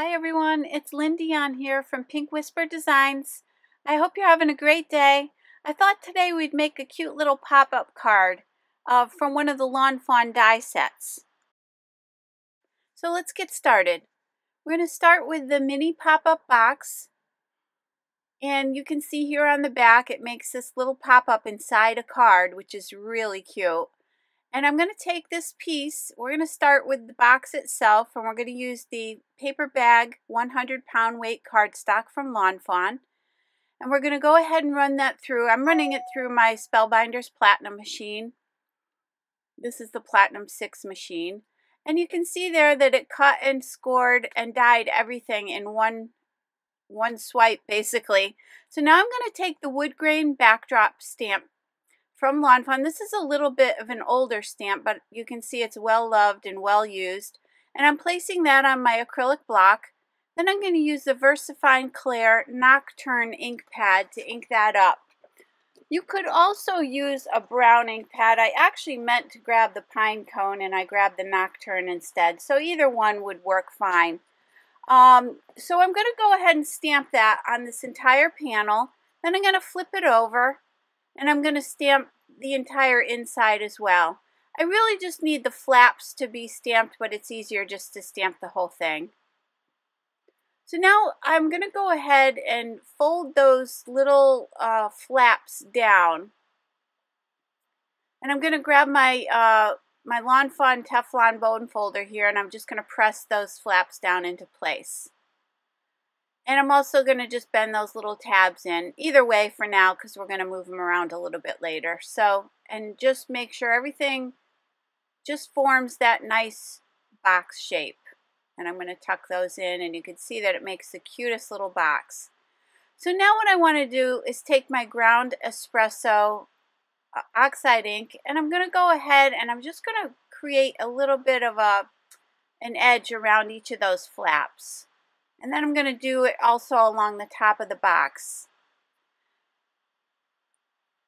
Hi everyone, it's Lindy on here from Pink Whisper Designs. I hope you're having a great day. I thought today we'd make a cute little pop-up card from one of the Lawn Fawn die sets. So let's get started. We're going to start with the mini pop-up box. And you can see here on the back it makes this little pop-up inside a card, which is really cute. And I'm going to take this piece, we're going to start with the box itself, and we're going to use the paper bag 100-pound weight cardstock from Lawn Fawn. And we're going to go ahead and run that through. I'm running it through my Spellbinders Platinum machine. This is the Platinum 6 machine. And you can see there that it cut and scored and dyed everything in one swipe, basically. So now I'm going to take the wood grain backdrop stamp from Lawn Fawn. This is a little bit of an older stamp, but you can see it's well loved and well used. And I'm placing that on my acrylic block. Then I'm going to use the Versafine Clair Nocturne ink pad to ink that up. You could also use a brown ink pad. I actually meant to grab the pine cone and I grabbed the Nocturne instead. So either one would work fine. So I'm going to go ahead and stamp that on this entire panel. Then I'm going to flip it over. And I'm going to stamp the entire inside as well. I really just need the flaps to be stamped, but it's easier just to stamp the whole thing. So now I'm going to go ahead and fold those little flaps down. And I'm going to grab my, my Lawn Fawn Teflon bone folder here, and I'm just going to press those flaps down into place. And I'm also going to just bend those little tabs in, either way for now, because we're going to move them around a little bit later. So, and just make sure everything just forms that nice box shape. And I'm going to tuck those in, and you can see that it makes the cutest little box. So now what I want to do is take my ground espresso oxide ink, and I'm going to go ahead and I'm just going to create a little bit of an edge around each of those flaps. And then I'm going to do it also along the top of the box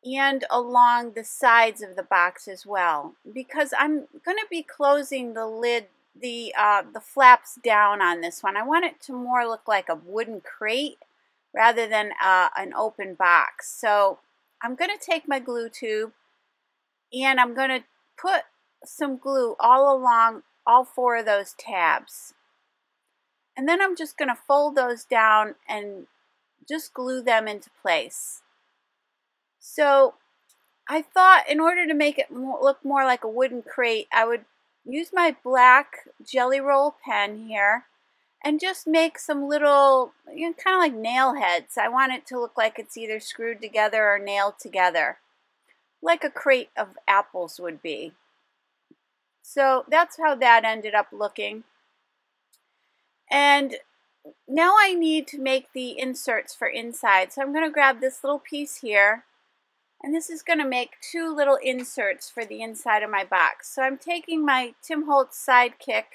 and along the sides of the box as well, because I'm going to be closing the lid, the flaps down on this one. I want it to more look like a wooden crate rather than an open box. So I'm going to take my glue tube and I'm going to put some glue all along all four of those tabs. And then I'm just going to fold those down and just glue them into place. So I thought in order to make it look more like a wooden crate, I would use my black Gelly Roll pen here and just make some little, you know, kind of like nail heads. I want it to look like it's either screwed together or nailed together, like a crate of apples would be. So that's how that ended up looking. And now I need to make the inserts for inside. So I'm going to grab this little piece here. And this is going to make two little inserts for the inside of my box. So I'm taking my Tim Holtz Sidekick.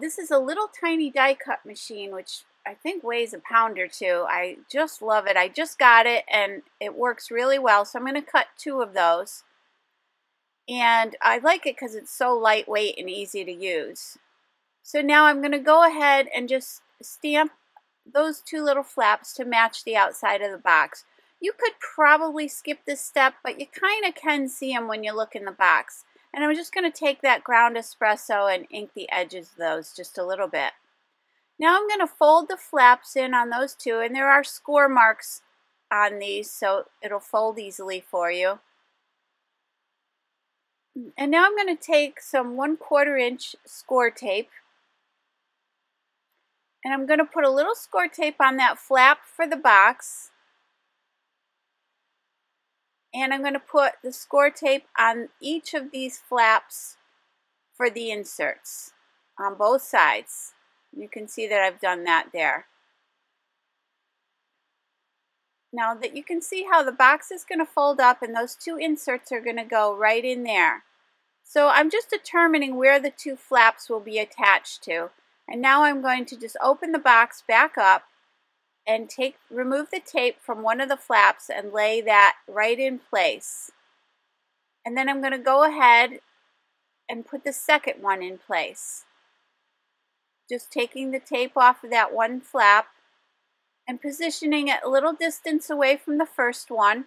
This is a little tiny die cut machine, which I think weighs a pound or two. I just love it. I just got it and it works really well. So I'm going to cut two of those. And I like it because it's so lightweight and easy to use. So now I'm going to go ahead and just stamp those two little flaps to match the outside of the box. You could probably skip this step, but you kind of can see them when you look in the box. And I'm just going to take that ground espresso and ink the edges of those just a little bit. Now I'm going to fold the flaps in on those two, and there are score marks on these, so it'll fold easily for you. And now I'm going to take some 1/4 inch score tape. And I'm going to put a little score tape on that flap for the box. And I'm going to put the score tape on each of these flaps for the inserts on both sides. You can see that I've done that there. Now that you can see how the box is going to fold up and those two inserts are going to go right in there. So I'm just determining where the two flaps will be attached to. And now I'm going to just open the box back up and remove the tape from one of the flaps and lay that right in place. And then I'm going to go ahead and put the second one in place. just taking the tape off of that one flap and positioning it a little distance away from the first one.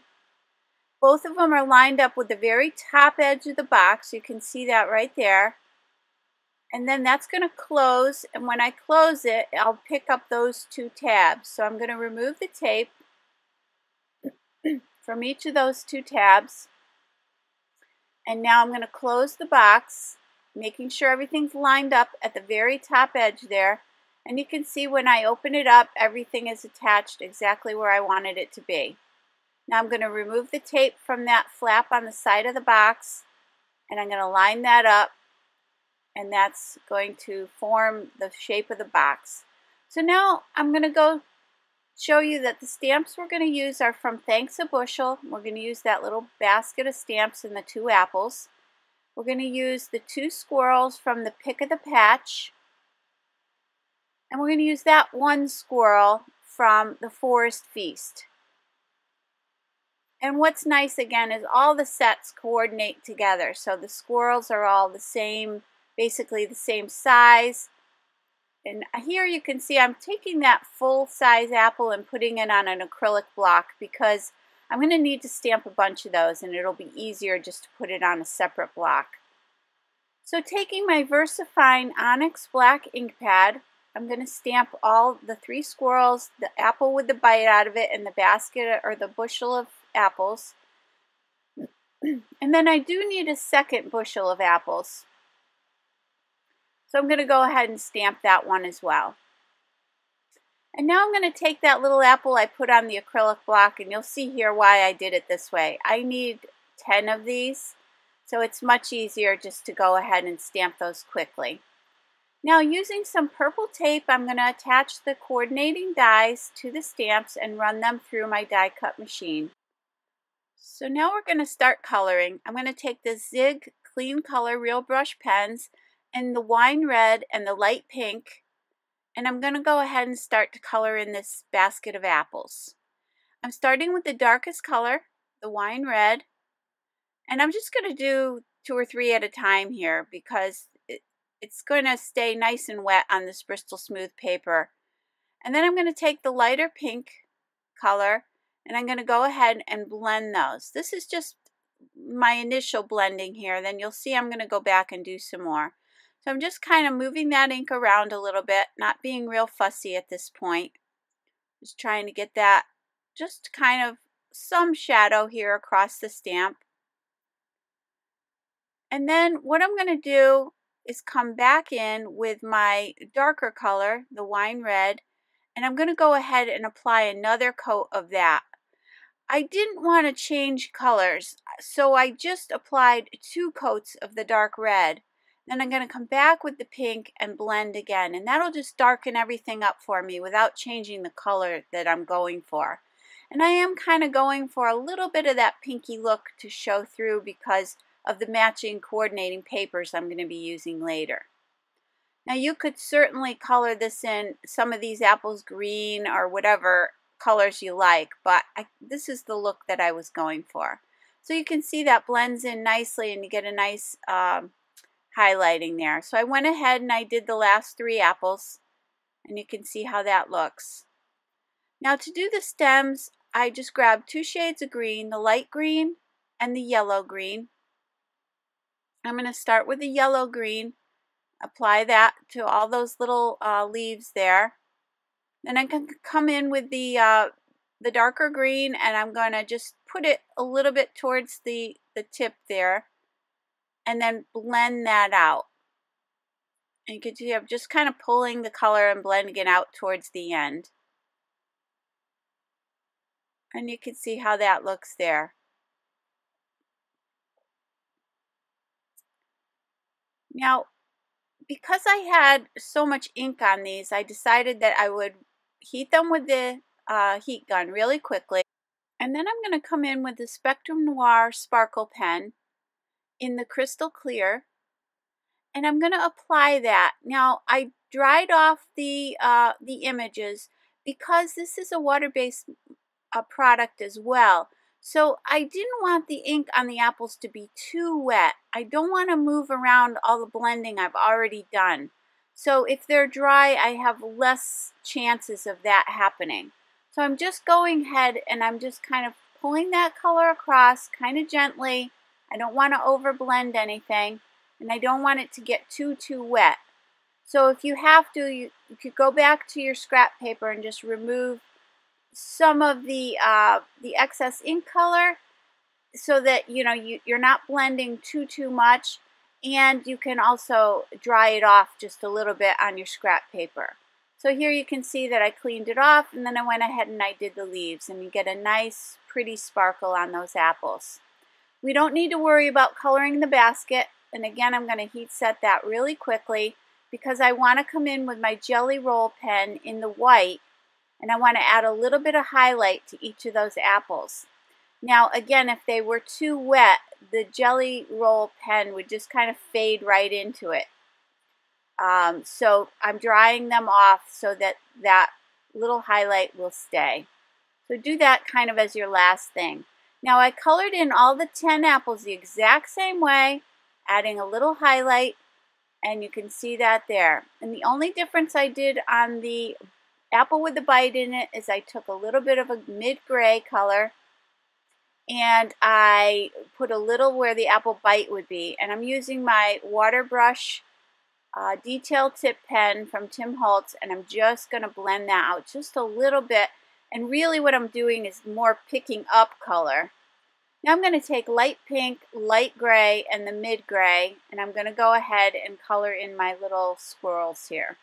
Both of them are lined up with the very top edge of the box. You can see that right there. And then that's going to close, and when I close it, I'll pick up those two tabs. So I'm going to remove the tape from each of those two tabs. And now I'm going to close the box, making sure everything's lined up at the very top edge there. And you can see when I open it up, everything is attached exactly where I wanted it to be. Now I'm going to remove the tape from that flap on the side of the box, and I'm going to line that up, and that's going to form the shape of the box. So now I'm going to go show you that the stamps we're going to use are from Thanks a Bushel. We're going to use that little basket of stamps and the two apples. We're going to use the two squirrels from the Pick of the Patch. And we're going to use that one squirrel from the Forest Feast. And what's nice again is all the sets coordinate together. So the squirrels are all the same, basically the same size. And here you can see I'm taking that full-size apple and putting it on an acrylic block because I'm going to need to stamp a bunch of those, and it'll be easier just to put it on a separate block. So taking my VersaFine Onyx black ink pad, I'm going to stamp all the three squirrels, the apple with the bite out of it, and the basket or the bushel of apples. And then I do need a second bushel of apples. So I'm going to go ahead and stamp that one as well. And now I'm going to take that little apple I put on the acrylic block, and you'll see here why I did it this way. I need 10 of these, so it's much easier just to go ahead and stamp those quickly. Now using some purple tape, I'm going to attach the coordinating dies to the stamps and run them through my die cut machine. So now we're going to start coloring. I'm going to take the Zig Clean Color Real Brush pens and the wine red and the light pink, and I'm going to go ahead and start to color in this basket of apples. I'm starting with the darkest color, the wine red, and I'm just going to do 2 or 3 at a time here because it's going to stay nice and wet on this Bristol Smooth paper. And then I'm going to take the lighter pink color, and I'm going to go ahead and blend those. This is just my initial blending here, then you'll see I'm going to go back and do some more. So I'm just kind of moving that ink around a little bit, not being real fussy at this point. Just trying to get that, just kind of some shadow here across the stamp. And then what I'm going to do is come back in with my darker color, the wine red, and I'm going to go ahead and apply another coat of that. I didn't want to change colors, so I just applied 2 coats of the dark red. Then I'm going to come back with the pink and blend again, and that'll just darken everything up for me without changing the color that I'm going for. And I am kind of going for a little bit of that pinky look to show through because of the matching coordinating papers I'm going to be using later. Now you could certainly color this in some of these apples green or whatever colors you like, but this is the look that I was going for. So you can see that blends in nicely and you get a nice highlighting there. So I went ahead and I did the last 3 apples, and you can see how that looks. Now to do the stems, I just grabbed 2 shades of green, the light green and the yellow green. I'm going to start with the yellow green, apply that to all those little leaves there. Then I can come in with the darker green, and I'm going to just put it a little bit towards the tip there, and then blend that out. And you can see I'm just kind of pulling the color and blending it out towards the end. And you can see how that looks there. Now, because I had so much ink on these, I decided that I would heat them with the heat gun really quickly. And then I'm going to come in with the Spectrum Noir Sparkle Pen in the crystal clear, and I'm going to apply that. Now I dried off the images because this is a water-based product as well. So I didn't want the ink on the apples to be too wet. I don't want to move around all the blending I've already done. So if they're dry, I have less chances of that happening. So I'm just going ahead and I'm just kind of pulling that color across kind of gently. I don't want to over blend anything, and I don't want it to get too wet. So if you have to, you could go back to your scrap paper and just remove some of the excess ink color so that, you know, you're not blending too much, and you can also dry it off just a little bit on your scrap paper. So here you can see that I cleaned it off, and then I went ahead and I did the leaves, and you get a nice pretty sparkle on those apples. We don't need to worry about coloring the basket, and again I'm going to heat set that really quickly because I want to come in with my Gelly Roll pen in the white, and I want to add a little bit of highlight to each of those apples. Now again, if they were too wet, the Gelly Roll pen would just kind of fade right into it. So I'm drying them off so that that little highlight will stay. So do that kind of as your last thing. Now I colored in all the 10 apples the exact same way, adding a little highlight, and you can see that there. And the only difference I did on the apple with the bite in it is I took a little bit of a mid-gray color and I put a little where the apple bite would be. And I'm using my water brush detail tip pen from Tim Holtz, and I'm just going to blend that out just a little bit. And really what I'm doing is more picking up color. Now I'm going to take light pink, light gray, and the mid gray, and I'm going to go ahead and color in my little squirrels here.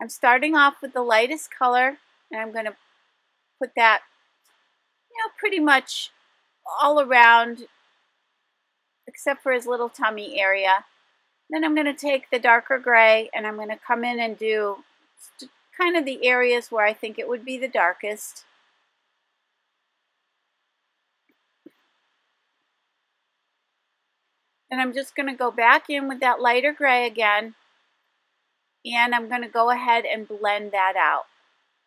I'm starting off with the lightest color, and I'm going to put that, you know, pretty much all around except for his little tummy area. Then I'm going to take the darker gray, and I'm going to come in and do kind of the areas where I think it would be the darkest. And I'm just going to go back in with that lighter gray again, and I'm going to go ahead and blend that out.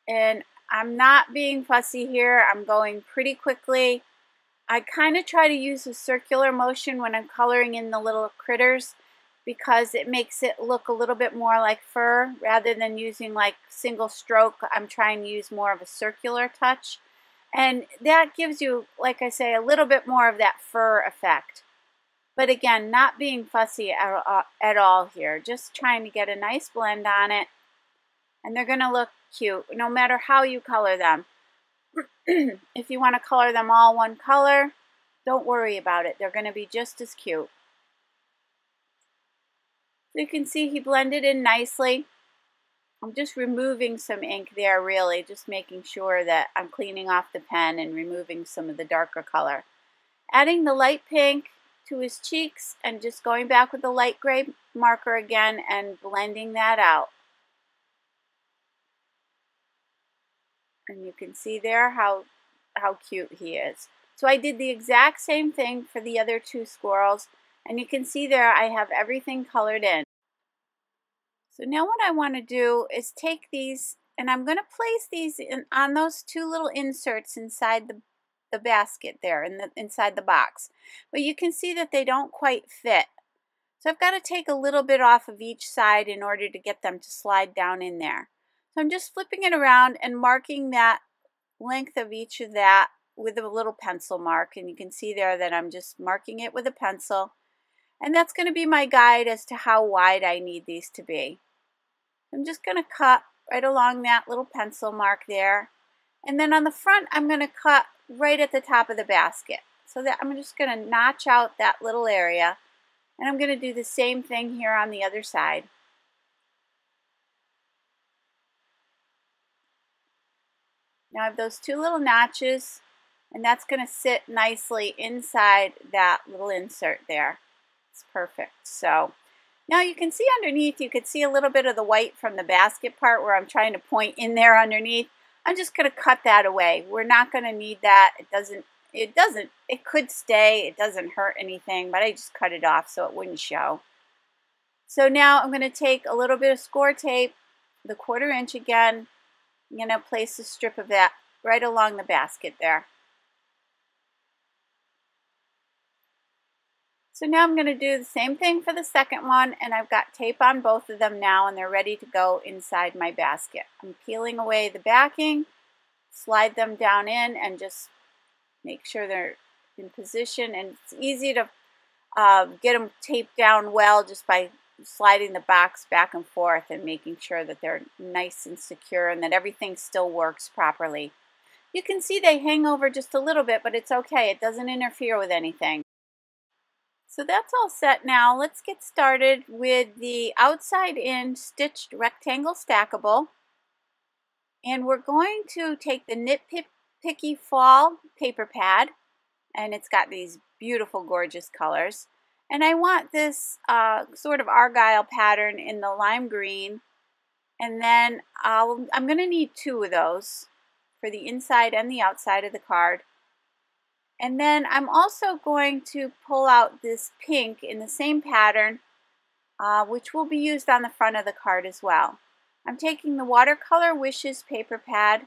And I'm not being fussy here. I'm going pretty quickly. I kind of try to use a circular motion when I'm coloring in the little critters because it makes it look a little bit more like fur rather than using like single stroke. I'm trying to use more of a circular touch, and that gives you, like I say, a little bit more of that fur effect. But again, not being fussy at all here, just trying to get a nice blend on it, and they're going to look cute no matter how you color them. If you want to color them all one color, don't worry about it. They're going to be just as cute. So you can see he blended in nicely. I'm just removing some ink there, really, just making sure that I'm cleaning off the pen and removing some of the darker color. Adding the light pink to his cheeks and just going back with the light gray marker again and blending that out. And you can see there how cute he is. So I did the exact same thing for the other two squirrels, and you can see there I have everything colored in. So now what I want to do is take these, and I'm going to place these on those two little inserts inside the basket there, inside the box. But you can see that they don't quite fit. So I've got to take a little bit off of each side in order to get them to slide down in there. So I'm just flipping it around and marking that length of each of that with a little pencil mark. And you can see there that I'm just marking it with a pencil. And that's going to be my guide as to how wide I need these to be. I'm just going to cut right along that little pencil mark there. And then on the front, I'm going to cut right at the top of the basket. So that I'm just going to notch out that little area. And I'm going to do the same thing here on the other side. Now I have those two little notches, and that's going to sit nicely inside that little insert there. It's perfect. So now you can see underneath, you could see a little bit of the white from the basket part where I'm trying to point in there underneath. I'm just going to cut that away. We're not going to need that. It could stay. It doesn't hurt anything, but I just cut it off so it wouldn't show. So now I'm going to take a little bit of score tape, the 1/4 inch again. I'm going to place a strip of that right along the basket there. So now I'm going to do the same thing for the second one, and I've got tape on both of them now, and they're ready to go inside my basket. I'm peeling away the backing, slide them down in, and just make sure they're in position. And it's easy to get them taped down well just by sliding the box back and forth and making sure that they're nice and secure and that everything still works properly. You can see they hang over just a little bit, but it's okay. It doesn't interfere with anything. So that's all set now. Let's get started with the outside in stitched rectangle stackable. And we're going to take the Knit Picky Fall paper pad, and it's got these beautiful, gorgeous colors. And I want this sort of argyle pattern in the lime green, and then I'm going to need two of those for the inside and the outside of the card. And then I'm also going to pull out this pink in the same pattern, which will be used on the front of the card as well. I'm taking the Watercolor Wishes paper pad,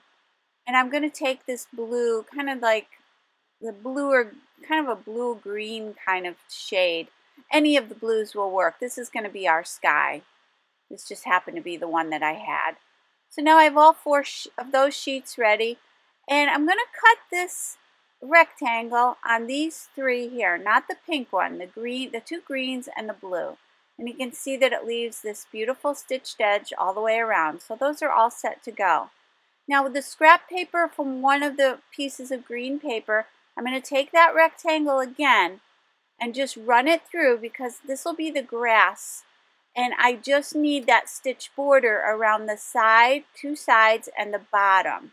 and I'm going to take this blue, kind of like the bluer, kind of a blue-green kind of shade. Any of the blues will work. This is going to be our sky. This just happened to be the one that I had. So now I have all four of those sheets ready, and I'm going to cut this rectangle on these three here, not the pink one, the green, the two greens and the blue. And you can see that it leaves this beautiful stitched edge all the way around. So those are all set to go. Now with the scrap paper from one of the pieces of green paper, I'm going to take that rectangle again and just run it through, because this will be the grass, and I just need that stitch border around the side, two sides, and the bottom,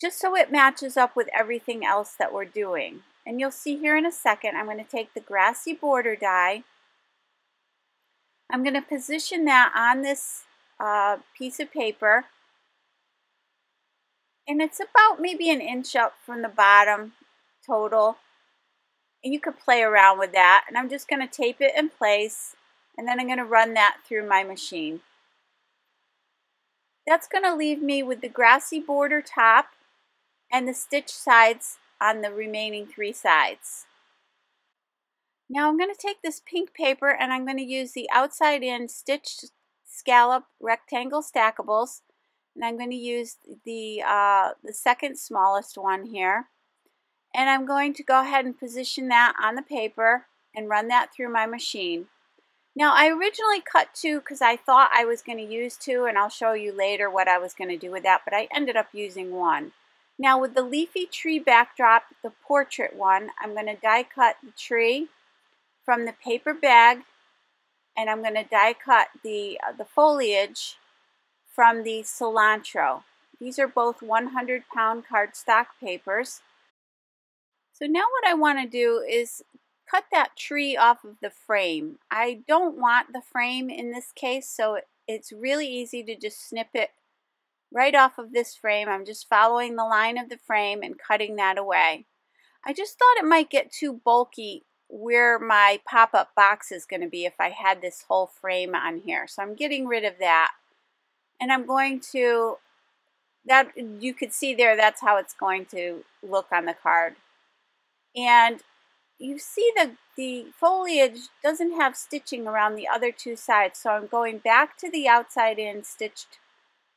just so it matches up with everything else that we're doing. And you'll see here in a second, I'm going to take the grassy border die. I'm going to position that on this piece of paper, and it's about maybe an inch up from the bottom total, and you could play around with that. And I'm just going to tape it in place, and then I'm going to run that through my machine. That's going to leave me with the grassy border top and the stitch sides on the remaining three sides. Now I'm going to take this pink paper, and I'm going to use the outside in stitched scallop rectangle stackables, and I'm going to use the second smallest one here. And I'm going to go ahead and position that on the paper and run that through my machine. Now I originally cut two because I thought I was going to use two, and I'll show you later what I was going to do with that, but I ended up using one. Now with the leafy tree backdrop, the portrait one, I'm going to die cut the tree from the paper bag, and I'm going to die cut the foliage from the cilantro. These are both 100-pound cardstock papers. So now what I want to do is cut that tree off of the frame. I don't want the frame in this case, so it's really easy to just snip it right off of this frame. I'm just following the line of the frame and cutting that away. I just thought it might get too bulky where my pop-up box is going to be if I had this whole frame on here. So I'm getting rid of that. And I'm going to, that you could see there, that's how it's going to look on the card. And you see the foliage doesn't have stitching around the other two sides, so I'm going back to the outside in stitched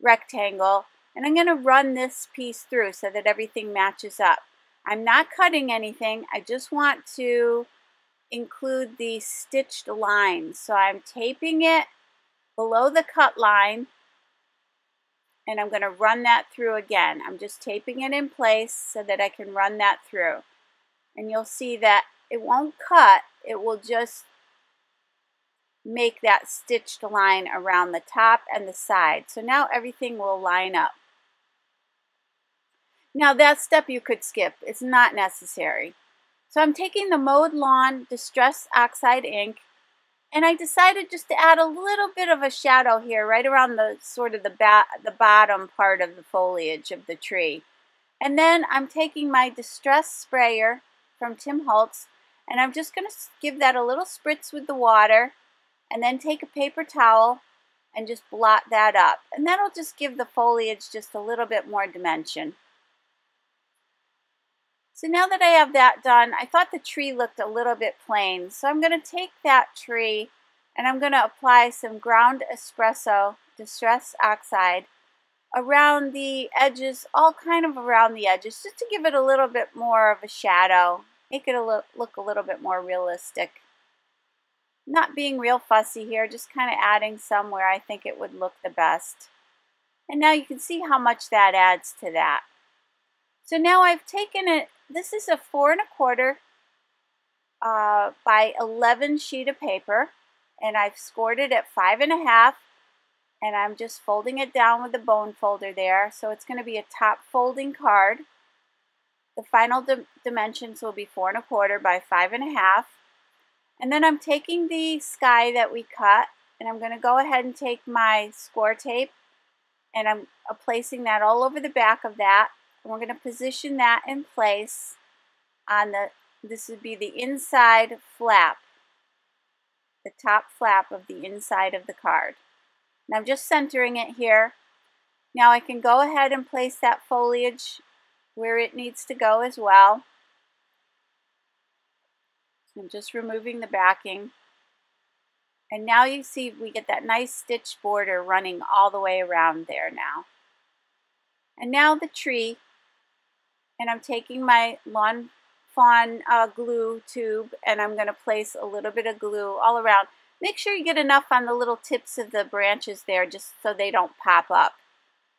rectangle, and I'm going to run this piece through so that everything matches up. I'm not cutting anything, I just want to include the stitched lines. So I'm taping it below the cut line, and I'm going to run that through again. I'm just taping it in place so that I can run that through. And you'll see that it won't cut, it will just make that stitched line around the top and the side. So now everything will line up. Now that step you could skip, it's not necessary. So I'm taking the Mowed Lawn Distress Oxide ink, and I decided just to add a little bit of a shadow here right around the sort of the bottom part of the foliage of the tree. And then I'm taking my distress sprayer from Tim Holtz, and I'm just going to give that a little spritz with the water, and then take a paper towel and just blot that up. And that'll just give the foliage just a little bit more dimension. So now that I have that done, I thought the tree looked a little bit plain. So I'm going to take that tree and I'm going to apply some ground espresso distress oxide around the edges, all kind of around the edges, just to give it a little bit more of a shadow, make it look a little bit more realistic. Not being real fussy here, just kind of adding some where I think it would look the best. And now you can see how much that adds to that. So now I've taken it, this is a 4 1/4 by 11 sheet of paper, and I've scored it at 5 1/2, and I'm just folding it down with the bone folder there. So it's going to be a top folding card. The final dimensions will be 4 1/4 by 5 1/2. And then I'm taking the sky that we cut, and I'm going to go ahead and take my score tape, and I'm placing that all over the back of that. And we're going to position that in place on the, this would be the inside flap, the top flap of the inside of the card. And I'm just centering it here. Now I can go ahead and place that foliage where it needs to go as well. I'm just removing the backing. And now you see we get that nice stitch border running all the way around there now. And now the tree. And I'm taking my Lawn Fawn glue tube, and I'm going to place a little bit of glue all around. Make sure you get enough on the little tips of the branches there just so they don't pop up.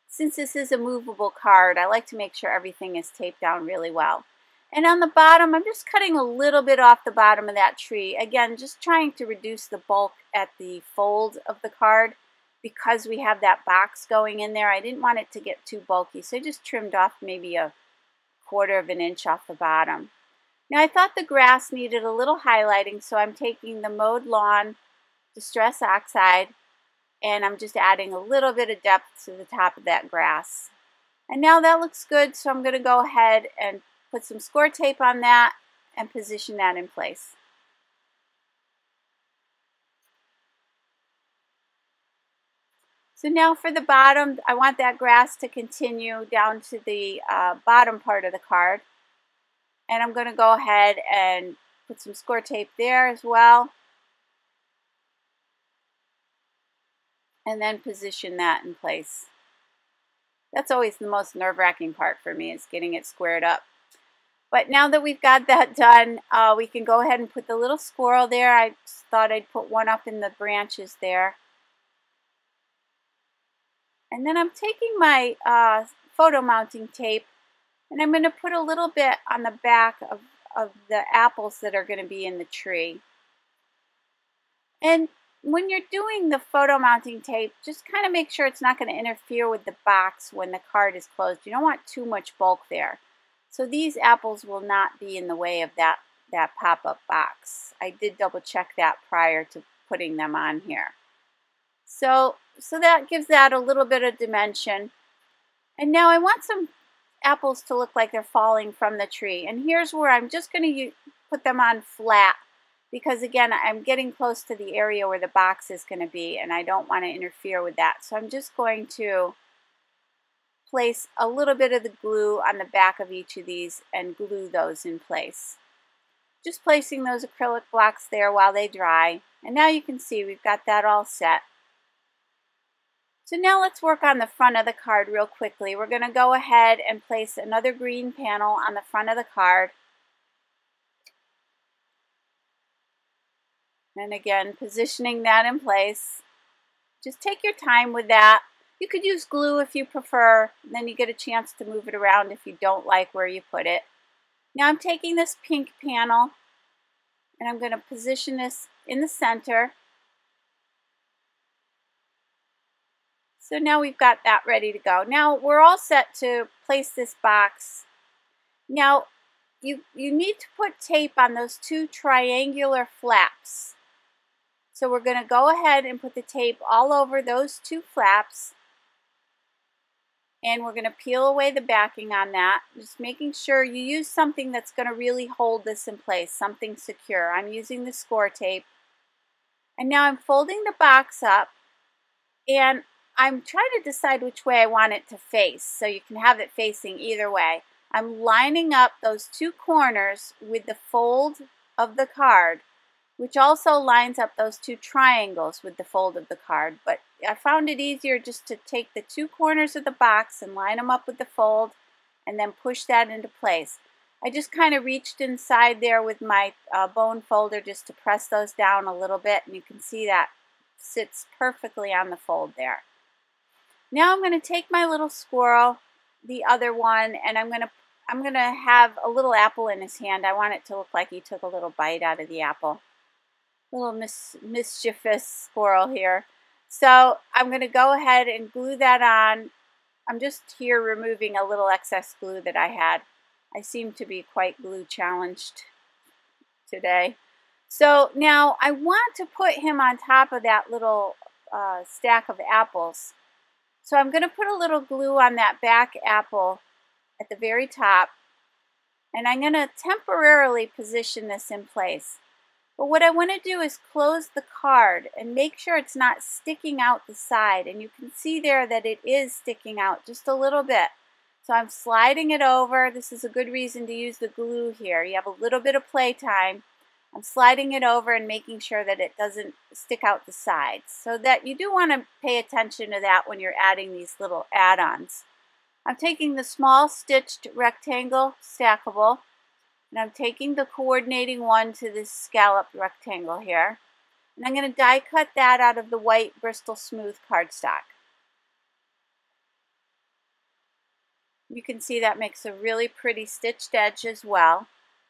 Since this is a movable card, I like to make sure everything is taped down really well. And on the bottom, I'm just cutting a little bit off the bottom of that tree. Again, just trying to reduce the bulk at the fold of the card because we have that box going in there. I didn't want it to get too bulky, so I just trimmed off maybe 1/4 of an inch off the bottom. Now I thought the grass needed a little highlighting, so I'm taking the Mowed Lawn Distress Oxide, and I'm just adding a little bit of depth to the top of that grass. And now that looks good, so I'm going to go ahead and put some score tape on that and position that in place. So now for the bottom, I want that grass to continue down to the bottom part of the card. And I'm going to go ahead and put some score tape there as well. And then position that in place. That's always the most nerve-wracking part for me, is getting it squared up. But now that we've got that done, we can go ahead and put the little squirrel there. I just thought I'd put one up in the branches there. And then I'm taking my photo mounting tape, and I'm going to put a little bit on the back of the apples that are going to be in the tree. And when you're doing the photo mounting tape, just kind of make sure it's not going to interfere with the box when the card is closed. You don't want too much bulk there. So these apples will not be in the way of that pop-up box. I did double check that prior to putting them on here. So that gives that a little bit of dimension. And now I want some apples to look like they're falling from the tree. And here's where I'm just going to put them on flat, because again, I'm getting close to the area where the box is going to be, and I don't want to interfere with that. So I'm just going to place a little bit of the glue on the back of each of these and glue those in place. Just placing those acrylic blocks there while they dry. And now you can see we've got that all set. So now let's work on the front of the card real quickly. We're going to go ahead and place another green panel on the front of the card. And again, positioning that in place. Just take your time with that. You could use glue if you prefer, then you get a chance to move it around if you don't like where you put it. Now I'm taking this pink panel, and I'm going to position this in the center. So now we've got that ready to go. Now we're all set to place this box. Now you need to put tape on those two triangular flaps. So we're going to go ahead and put the tape all over those two flaps. And we're going to peel away the backing on that, just making sure you use something that's going to really hold this in place, something secure. I'm using the score tape. And now I'm folding the box up, and I'm trying to decide which way I want it to face, so you can have it facing either way. I'm lining up those two corners with the fold of the card, which also lines up those two triangles with the fold of the card. But I found it easier just to take the two corners of the box and line them up with the fold and then push that into place. I just kind of reached inside there with my bone folder just to press those down a little bit, and you can see that sits perfectly on the fold there. Now I'm going to take my little squirrel, the other one, and I'm going to have a little apple in his hand. I want it to look like he took a little bite out of the apple. Little mischievous squirrel here. So I'm going to go ahead and glue that on. I'm just here removing a little excess glue that I had. I seem to be quite glue challenged today. So now I want to put him on top of that little stack of apples. So I'm going to put a little glue on that back apple at the very top, and I'm going to temporarily position this in place. But what I want to do is close the card and make sure it's not sticking out the side. And you can see there that it is sticking out just a little bit. So I'm sliding it over. This is a good reason to use the glue here. You have a little bit of play time. I'm sliding it over and making sure that it doesn't stick out the sides. So that you do want to pay attention to that when you're adding these little add-ons. I'm taking the small stitched rectangle stackable, and I'm taking the coordinating one to this scalloped rectangle here, and I'm going to die cut that out of the white Bristol Smooth cardstock. You can see that makes a really pretty stitched edge as well,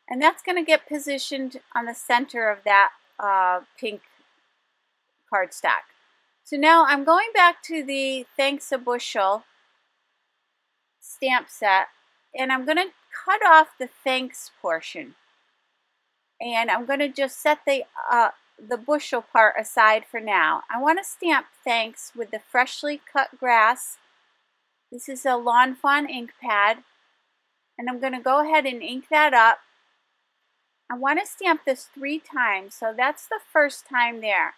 and that's going to get positioned on the center of that pink cardstock. So now I'm going back to the Thanks a Bushel stamp set, and I'm going to cut off the thanks portion, and I'm going to just set the bushel part aside for now. I want to stamp thanks with the freshly cut grass. This is a Lawn Fawn ink pad, and I'm going to go ahead and ink that up. I want to stamp this 3 times, so that's the first time there.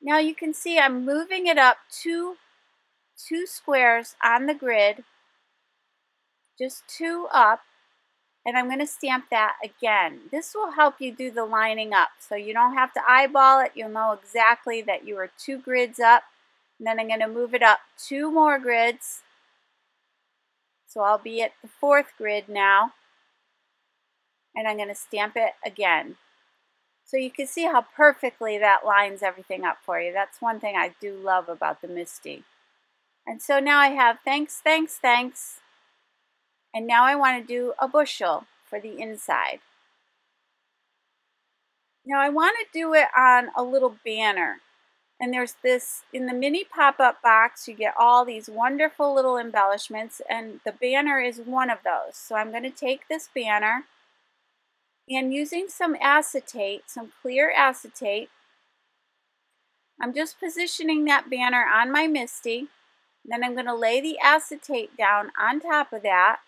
Now you can see I'm moving it up two squares on the grid, just 2 up, and I'm going to stamp that again. This will help you do the lining up, so you don't have to eyeball it. You'll know exactly that you are 2 grids up, and then I'm going to move it up 2 more grids. So I'll be at the 4th grid now, and I'm going to stamp it again. So you can see how perfectly that lines everything up for you. That's one thing I do love about the Misti. And so now I have thanks, thanks, thanks, and now I want to do a bushel for the inside. Now I want to do it on a little banner. And there's this, in the mini pop-up box, you get all these wonderful little embellishments, and the banner is one of those. So I'm going to take this banner, and using some acetate, some clear acetate, I'm just positioning that banner on my Misti. Then I'm going to lay the acetate down on top of that,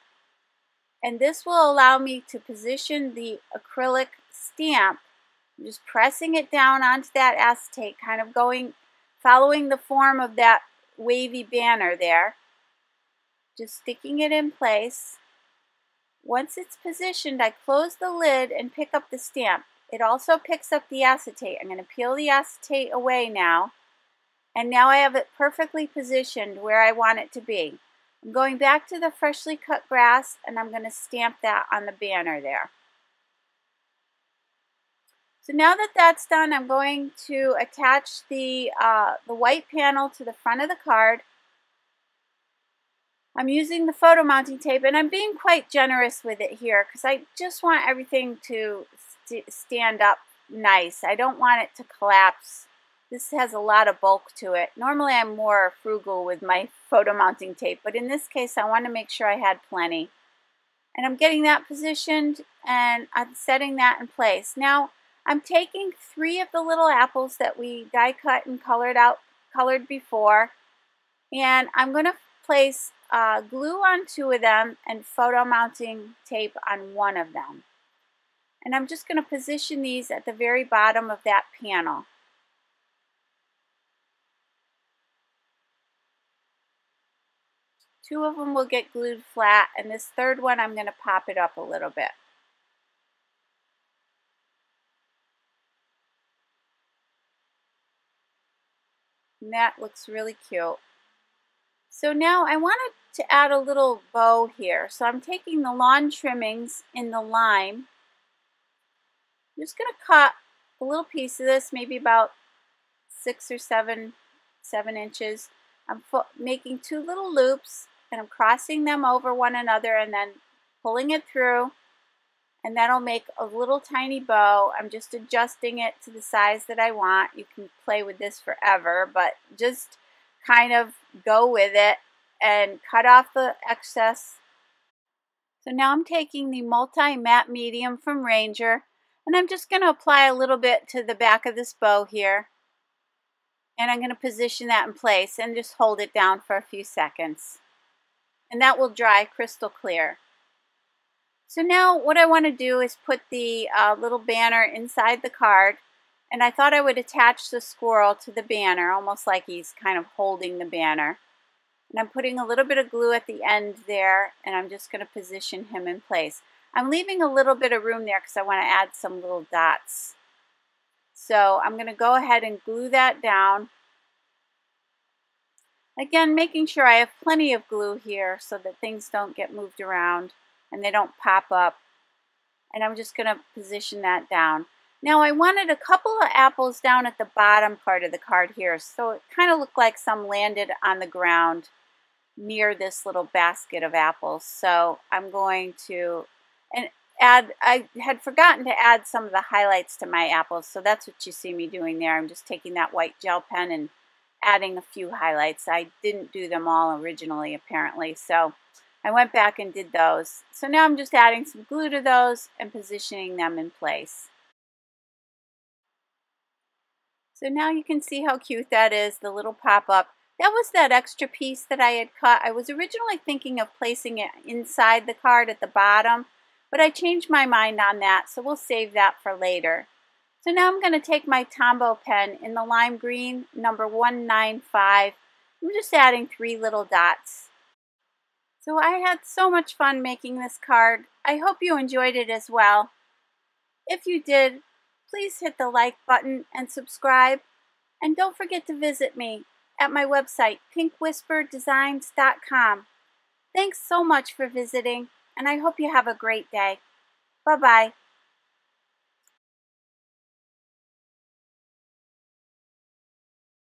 and this will allow me to position the acrylic stamp. I'm just pressing it down onto that acetate, kind of going, following the form of that wavy banner there. Just sticking it in place. Once it's positioned, I close the lid and pick up the stamp. It also picks up the acetate. I'm going to peel the acetate away now. And now I have it perfectly positioned where I want it to be. I'm going back to the freshly cut grass, and I'm going to stamp that on the banner there. So now that that's done, I'm going to attach the white panel to the front of the card. I'm using the photo mounting tape, and I'm being quite generous with it here because I just want everything to stand up nice. I don't want it to collapse. This has a lot of bulk to it. Normally I'm more frugal with my photo mounting tape, but in this case I want to make sure I had plenty. And I'm getting that positioned, and I'm setting that in place. Now I'm taking 3 of the little apples that we die cut and colored before, and I'm going to place glue on 2 of them and photo mounting tape on 1 of them. And I'm just going to position these at the very bottom of that panel. Two of them will get glued flat, and this third one I'm going to pop it up a little bit. And that looks really cute. So now I wanted to add a little bow here. So I'm taking the lawn trimmings in the lime. I'm just going to cut a little piece of this, maybe about 6 or 7 inches. I'm making two little loops, and I'm crossing them over one another and then pulling it through, and that'll make a little tiny bow. I'm just adjusting it to the size that I want. You can play with this forever, but just kind of go with it and cut off the excess. So now I'm taking the multi-matte medium from Ranger, and I'm just going to apply a little bit to the back of this bow here. And I'm going to position that in place and just hold it down for a few seconds. And that will dry crystal clear. So now what I want to do is put the little banner inside the card. And I thought I would attach the squirrel to the banner, almost like he's kind of holding the banner. And I'm putting a little bit of glue at the end there, and I'm just going to position him in place. I'm leaving a little bit of room there because I want to add some little dots. So I'm going to go ahead and glue that down. Again, making sure I have plenty of glue here so that things don't get moved around and they don't pop up. And I'm just going to position that down. Now I wanted a couple of apples down at the bottom part of the card here, so it kind of looked like some landed on the ground near this little basket of apples. So I'm going to I had forgotten to add some of the highlights to my apples, so that's what you see me doing there. I'm just taking that white gel pen and adding a few highlights. I didn't do them all originally, apparently, so I went back and did those. So now I'm just adding some glue to those and positioning them in place. So now you can see how cute that is, the little pop-up. That was that extra piece that I had cut. I was originally thinking of placing it inside the card at the bottom, but I changed my mind on that, so we'll save that for later. So now I'm going to take my Tombow pen in the lime green, number 195. I'm just adding 3 little dots. So I had so much fun making this card. I hope you enjoyed it as well. If you did, please hit the like button and subscribe. And don't forget to visit me at my website, pinkwhisperdesigns.com. Thanks so much for visiting. And I hope you have a great day. Bye-bye.